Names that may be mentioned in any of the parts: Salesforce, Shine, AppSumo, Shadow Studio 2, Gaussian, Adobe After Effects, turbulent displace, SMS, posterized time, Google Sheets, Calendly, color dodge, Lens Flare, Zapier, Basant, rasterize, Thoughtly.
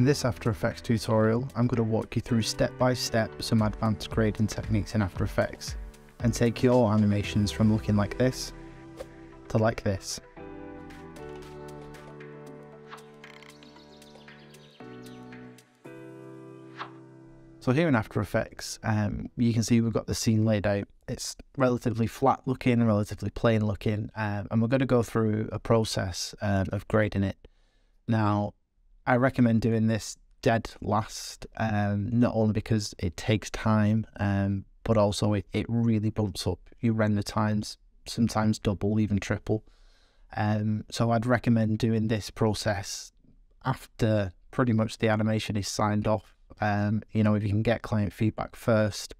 In this After Effects tutorial, I'm going to walk you through step by step some advanced grading techniques in After Effects and take your animations from looking like this to like this. So here in After Effects, you can see we've got the scene laid out. It's relatively flat looking and relatively plain looking, and we're going to go through a process of grading it. Now, I recommend doing this dead last, not only because it takes time, but also it really bumps up your render times, sometimes double, even triple. So I'd recommend doing this process after pretty much the animation is signed off. You know, if you can get client feedback first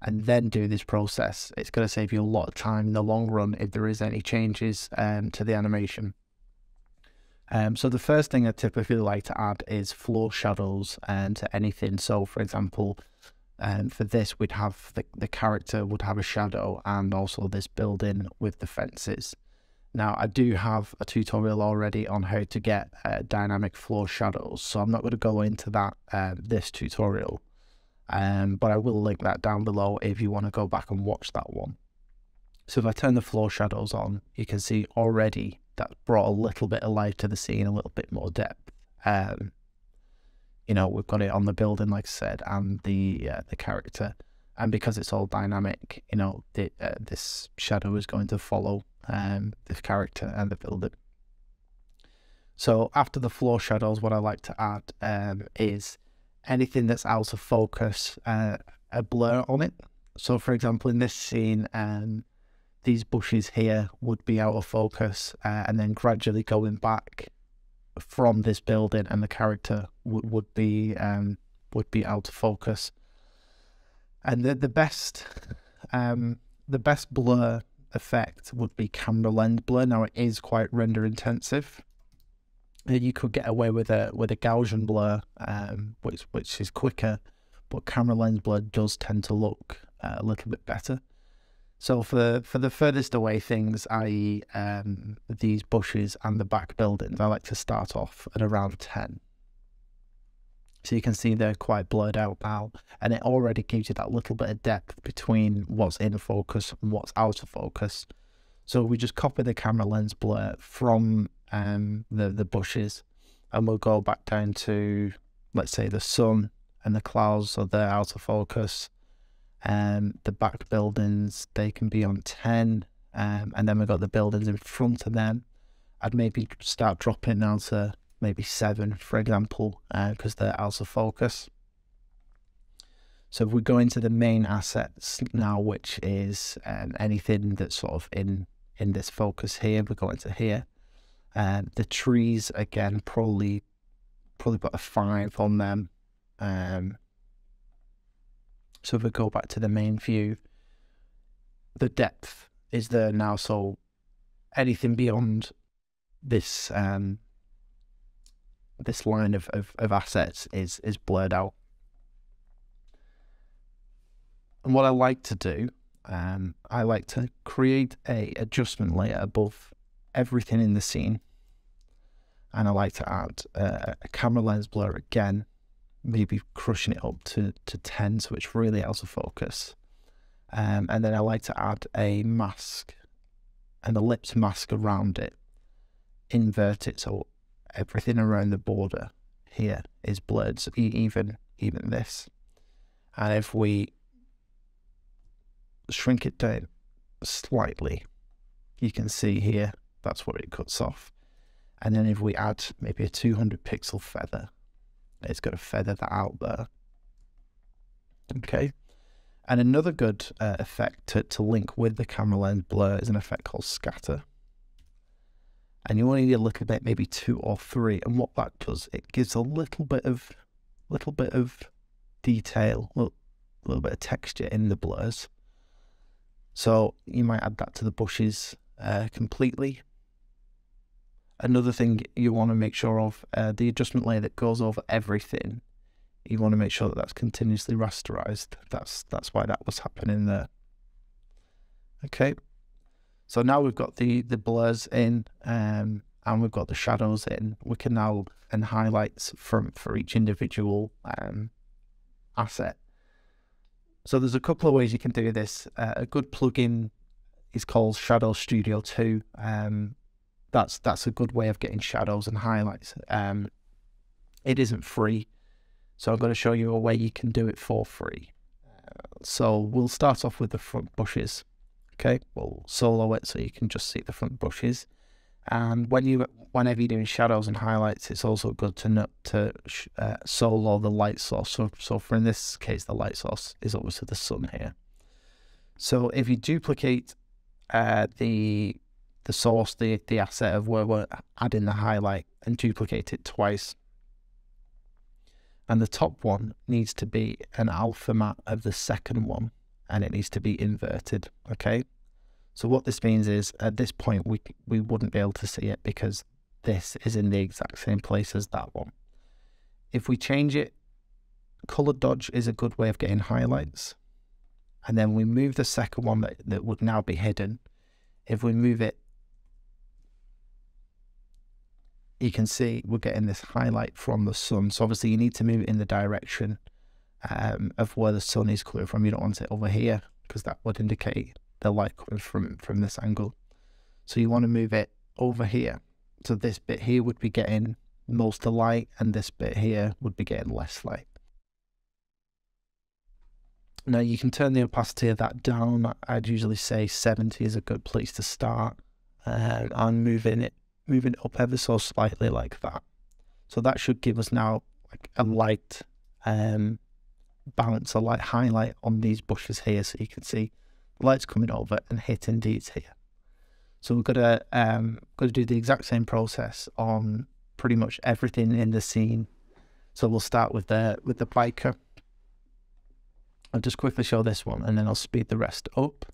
and then do this process, it's going to save you a lot of time in the long run if there is any changes to the animation. So the first thing I typically like to add is floor shadows to anything. So for example, for this we'd have the character would have a shadow, and also this building with the fences. Now, I do have a tutorial already on how to get dynamic floor shadows, so I'm not going to go into that this tutorial, but I will link that down below if you want to go back and watch that one. So if I turn the floor shadows on, you can see already that's brought a little bit of life to the scene, a little bit more depth. You know, we've got it on the building, like I said, and the character. And because it's all dynamic, you know, this shadow is going to follow the character and the builder. So after the floor shadows, what I like to add is anything that's out of focus, a blur on it. So for example, in this scene, these bushes here would be out of focus, and then gradually going back from this building, and the character would be out of focus. And the best blur effect would be camera lens blur. Now, it is quite render intensive. You could get away with a Gaussian blur, which is quicker, but camera lens blur does tend to look a little bit better. So for the furthest away things, i.e. These bushes and the back buildings, I like to start off at around 10. So you can see they're quite blurred out now, and it already gives you that little bit of depth between what's in focus and what's out of focus. So we just copy the camera lens blur from the bushes, and we'll go back down to, let's say, the sun and the clouds, so they're out of focus. The back buildings, they can be on 10, and then we've got the buildings in front of them. I'd maybe start dropping down to maybe 7, for example, because they're out of focus. So if we go into the main assets now, which is anything that's sort of in this focus here, we go into here. The trees, again, probably put a 5 on them. So if we go back to the main view, the depth is there now, so anything beyond this this line of assets is blurred out. And what I like to do, I like to create a adjustment layer above everything in the scene, and I like to add a camera lens blur again, maybe crushing it up to 10, so it's really out of focus. And then I like to add a mask, an ellipse mask around it, invert it so everything around the border here is blurred, so even this. And if we shrink it down slightly, you can see here, that's where it cuts off. And then if we add maybe a 200 pixel feather, it's going to feather that out there. Okay. And another good effect to link with the camera lens blur is an effect called scatter. And you only need a little bit, maybe 2 or 3. And what that does, it gives a little bit of detail, a little bit of texture in the blurs. So you might add that to the bushes completely. Another thing you want to make sure of, the adjustment layer that goes over everything, you want to make sure that that's continuously rasterized. That's why that was happening there. Okay. So now we've got the blurs in, and we've got the shadows in, we can now and highlights for each individual asset. So there's a couple of ways you can do this. A good plugin is called Shadow Studio 2. That's a good way of getting shadows and highlights. It isn't free, so I'm going to show you a way you can do it for free. So we'll start off with the front bushes. Okay, we'll solo it so you can just see the front bushes. And whenever you're doing shadows and highlights, it's also good to solo the light source. So for in this case, the light source is obviously the sun here. So if you duplicate the source, the asset of where we're adding the highlight, and duplicate it twice, and the top one needs to be an alpha map of the second one, and it needs to be inverted. Okay. So what this means is, at this point, we wouldn't be able to see it because this is in the exact same place as that one. If we change it, color dodge is a good way of getting highlights. And then we move the second one that would now be hidden. If we move it, you can see we're getting this highlight from the sun. So obviously you need to move it in the direction of where the sun is coming from. You don't want it over here because that would indicate the light coming from this angle. So you want to move it over here. So this bit here would be getting most of the light, and this bit here would be getting less light. Now you can turn the opacity of that down. I'd usually say 70 is a good place to start, and moving it up ever so slightly like that. So that should give us now like a light balance, a light highlight on these bushes here. So you can see light's coming over and hitting these here. So we've got to do the exact same process on pretty much everything in the scene. So we'll start with the biker. I'll just quickly show this one, and then I'll speed the rest up.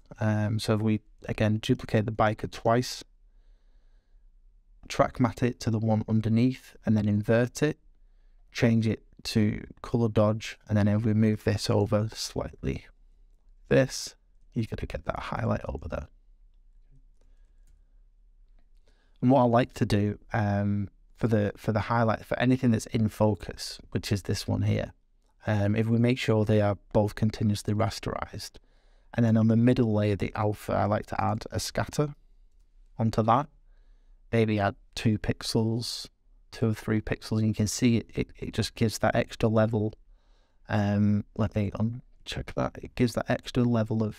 So if we again duplicate the biker twice, track mat it to the one underneath, and then invert it, change it to color dodge, and then if we move this over slightly, this. You're going to get that highlight over there. And what I like to do for the highlight, for anything that's in focus, which is this one here, if we make sure they are both continuously rasterized, and then on the middle layer, the alpha, I like to add a scatter onto that. Maybe add 2 pixels, 2 or 3 pixels, and you can see it just gives that extra level. Let me check that. It gives that extra level of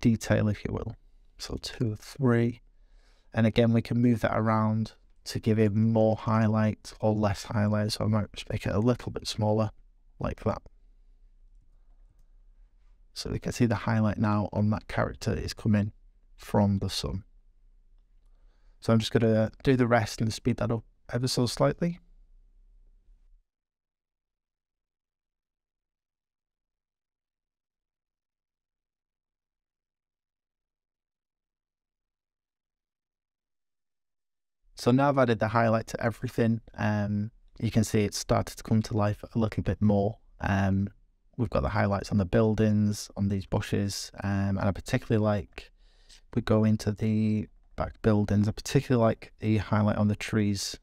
detail, if you will. So 2 or 3, and again we can move that around to give it more highlight or less highlight. So I might just make it a little bit smaller like that, so we can see the highlight now on that character is coming from the sun. So I'm just going to do the rest and speed that up ever so slightly. So now I've added the highlight to everything. You can see it's started to come to life a little bit more. We've got the highlights on the buildings, on these bushes, and I particularly like, we go into the back buildings, I particularly like the highlight on the trees.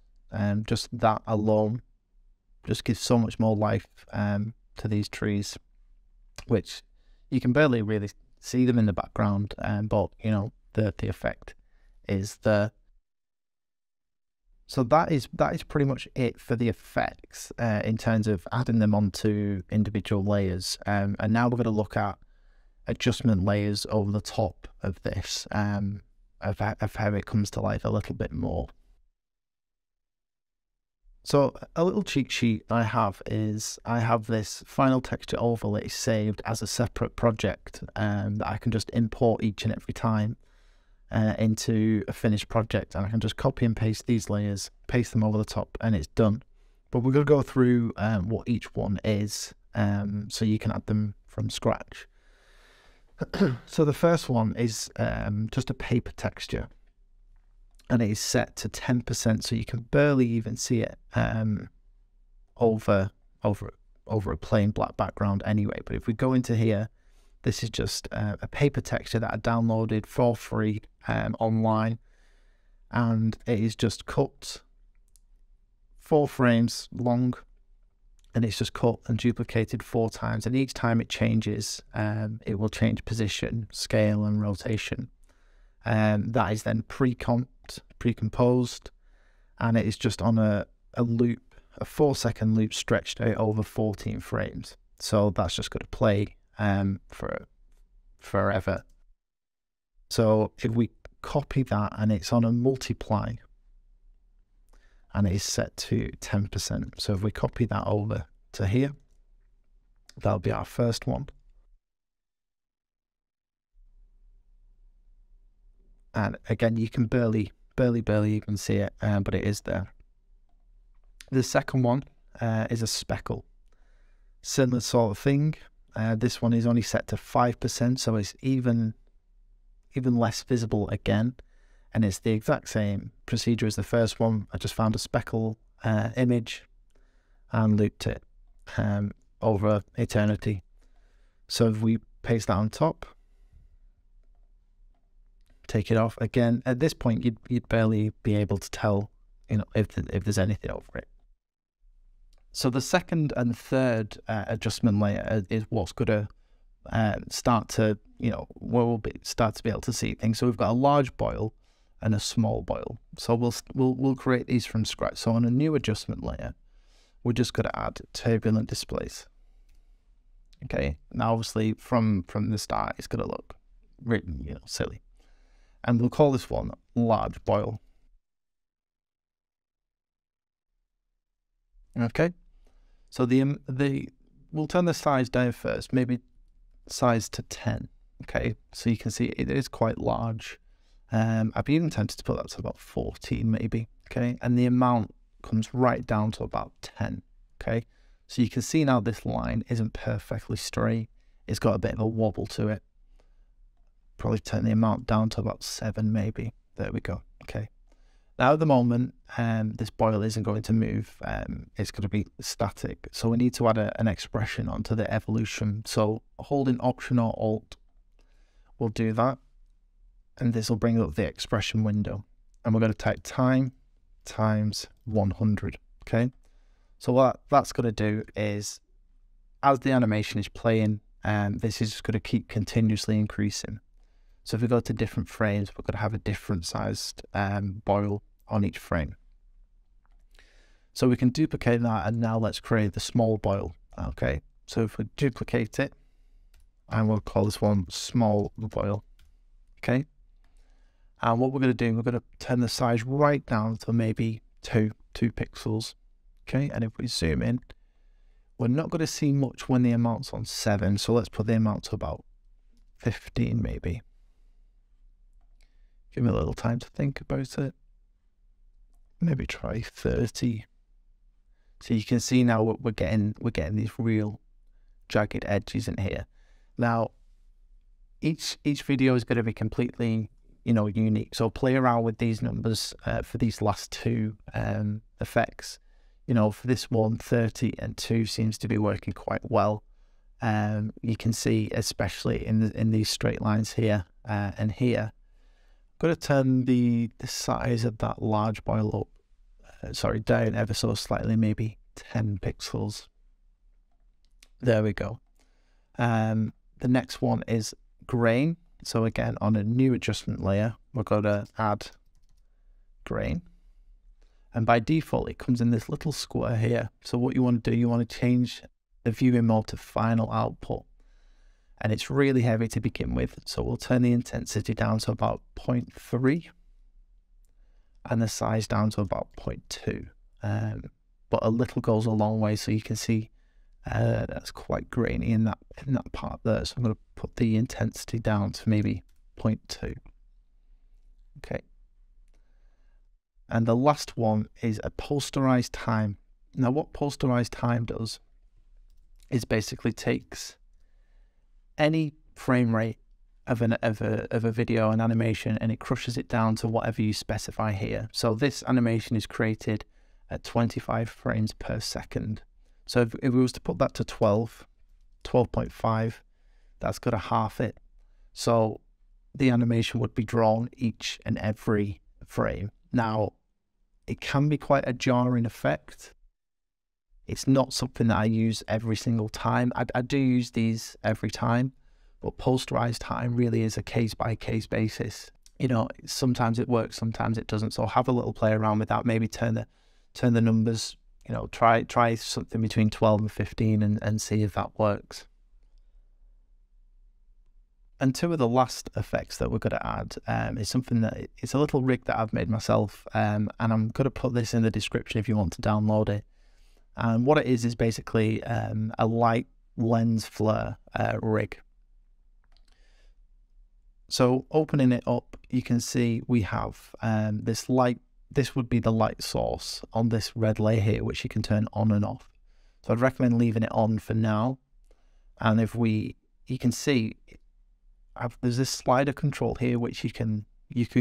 Just that alone just gives so much more life to these trees, which you can barely really see them in the background, but you know, the effect is there. So that is pretty much it for the effects in terms of adding them onto individual layers. And now we're going to look at adjustment layers over the top of this, of how it comes to life a little bit more. So a little cheat sheet I have is I have this final texture overlay saved as a separate project that I can just import each and every time. Into a finished project, and I can just copy and paste these layers, paste them over the top, and it's done. But we're going to go through what each one is, so you can add them from scratch. So the first one is just a paper texture, and it is set to 10%, so you can barely even see it over a plain black background anyway. But if we go into here, this is just a paper texture that I downloaded for free online. and it is just cut 4 frames long, and it's just cut and duplicated 4 times, and each time it changes, it will change position, scale and rotation. That is then pre-composed, and it is just on a loop, a 4-second loop stretched out over 14 frames. So that's just going to play for forever. So if we copy that, and it's on a multiply, and it is set to 10%. So if we copy that over to here, that'll be our first one. And again, you can barely even see it, but it is there. The second one is a speckle. Similar sort of thing. This one is only set to 5%, so it's even less visible again. And it's the exact same procedure as the first one. I just found a speckle image and looped it over eternity. So if we paste that on top, take it off again. At this point, you'd barely be able to tell, you know, if there's anything over it. So the second and third adjustment layer is what's going to start to, you know, where we'll start to be able to see things. So we've got a large boil and a small boil. So we'll create these from scratch. So on a new adjustment layer, we're just going to add turbulent displace. Okay. Now, obviously, from the start, it's going to look written, you know, silly, and we'll call this one large boil. Okay, so we'll turn the size down first, maybe size to 10. Okay, so you can see it is quite large. I'd be even tempted to put that to about 14 maybe. Okay, and the amount comes right down to about 10. Okay, so you can see now this line isn't perfectly straight. It's got a bit of a wobble to it. Probably turn the amount down to about 7 maybe. There we go. Okay. Now at the moment, this boil isn't going to move, it's going to be static. So we need to add an expression onto the evolution. So holding Option or Alt will do that. And this will bring up the expression window. And we're going to type time times 100, okay? So what that's going to do is, as the animation is playing, this is just going to keep continuously increasing. So if we go to different frames, we're going to have a different sized boil on each frame. So we can duplicate that, and now let's create the small boil. Okay, so if we duplicate it, and we'll call this one small boil. Okay, and what we're going to do, we're going to turn the size right down to maybe two pixels. Okay, and if we zoom in, we're not going to see much when the amount's on 7. So let's put the amount to about 15 maybe. Give me a little time to think about it. Maybe try 30. So you can see now what we're getting these real jagged edges in here. Now, each video is going to be completely, you know, unique. So play around with these numbers for these last two effects. You know, for this one, 30 and 2 seems to be working quite well. You can see, especially in these straight lines here and here. I'm going to turn the size of that large boil up, down ever so slightly, maybe 10 pixels. There we go. The next one is grain. So again, on a new adjustment layer, we're going to add grain. And by default, it comes in this little square here. So what you want to do, you want to change the viewing mode to final output. And it's really heavy to begin with. So we'll turn the intensity down to about 0.3 and the size down to about 0.2. But a little goes a long way. So you can see that's quite grainy in that part there. So I'm going to put the intensity down to maybe 0.2. Okay. And the last one is a posterized time. Now what posterized time does is basically takes any frame rate of a video, an animation, and it crushes it down to whatever you specify here. So this animation is created at 25 frames per second. So if we was to put that to 12.5, that's going to half it. So the animation would be drawn each and every frame. Now, it can be quite a jarring effect. It's not something that I use every single time. I do use these every time, but posterized time really is a case-by-case basis. You know, sometimes it works, sometimes it doesn't. So have a little play around with that. Maybe turn the numbers, you know, try something between 12 and 15 and see if that works. And two of the last effects that we're going to add is something that, it's a little rig that I've made myself, and I'm going to put this in the description if you want to download it. And what it is basically a light lens flare rig. So opening it up, you can see we have this light. This would be the light source on this red layer here, which you can turn on and off. So I'd recommend leaving it on for now. And if we, you can see, there's this slider control here, which you can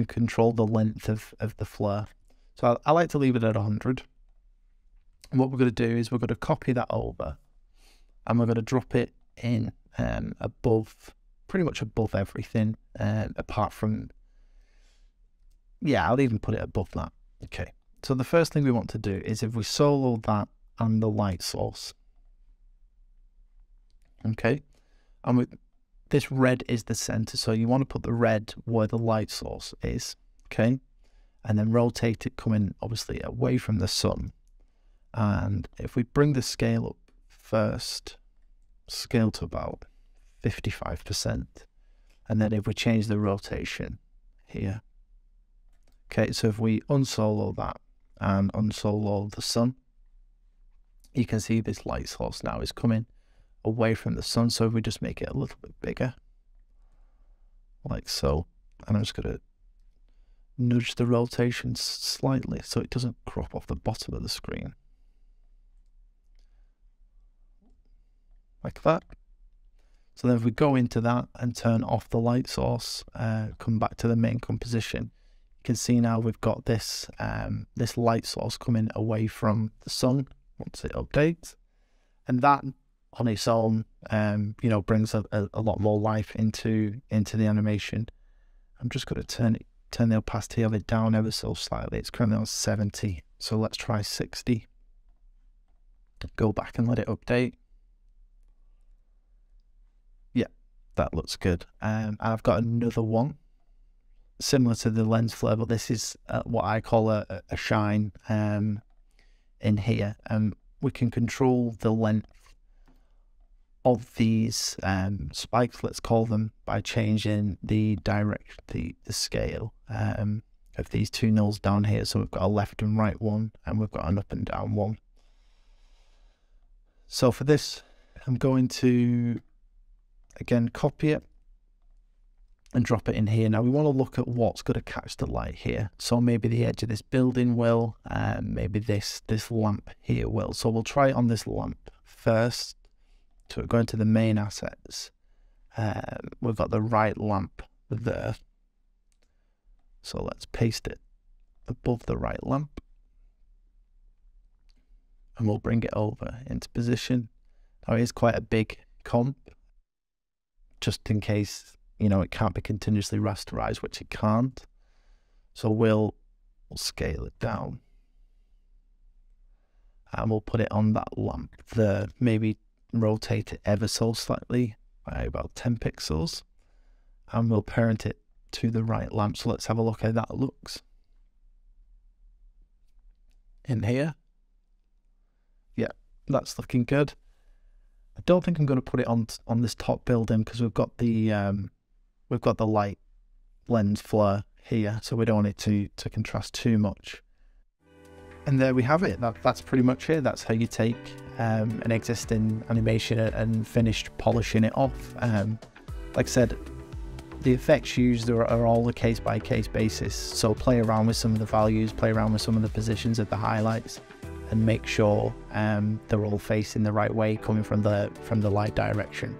control the length of the flare. So I like to leave it at 100. And what we're going to do is we're going to copy that over, and we're going to drop it in above, pretty much above everything, apart from, yeah, I'll even put it above that. Okay. So the first thing we want to do is if we solo that and the light source. Okay. And we, this red is the center, so you want to put the red where the light source is, okay? And then rotate it, coming obviously away from the sun. And if we bring the scale up first, scale to about 55%. And then if we change the rotation here, okay, so if we unsolo that and unsolo the sun, you can see this light source now is coming away from the sun. So if we just make it a little bit bigger, like so, and I'm just going to nudge the rotation slightly so it doesn't crop off the bottom of the screen, like that. So then if we go into that and turn off the light source, come back to the main composition, you can see now we've got this this light source coming away from the sun once it updates, and that on its own, you know, brings a lot more life into the animation. I'm just going to turn the opacity of it down ever so slightly. It's currently on 70, so let's try 60. Go back and let it update. Yeah, that looks good. I've got another one similar to the lens flare, but this is what I call a shine in here. We can control the length of these spikes, let's call them, by changing the direction, the scale of these two nulls down here. So we've got a left and right one, and we've got an up and down one. So for this, I'm going to, again, copy it and drop it in here. Now we want to look at what's going to catch the light here. So maybe the edge of this building will, maybe this lamp here will. So we'll try it on this lamp first. So we're going to the main assets. We've got the right lamp there. So let's paste it above the right lamp. And we'll bring it over into position. Now it is quite a big comp, just in case, you know, it can't be continuously rasterized, which it can't. So we'll scale it down. And we'll put it on that lamp there, maybe rotate it ever so slightly by about 10 pixels, and we'll parent it to the right lamp. So let's have a look how that looks in here. Yeah, that's looking good. I don't think I'm going to put it on this top building because we've got the light lens flare here, so we don't want it to contrast too much. And there we have it. That's pretty much it. That's how you take an existing animation and finish polishing it off. Like I said, the effects used are all a case-by-case basis. So play around with some of the values, play around with some of the positions of the highlights, and make sure they're all facing the right way, coming from the light direction.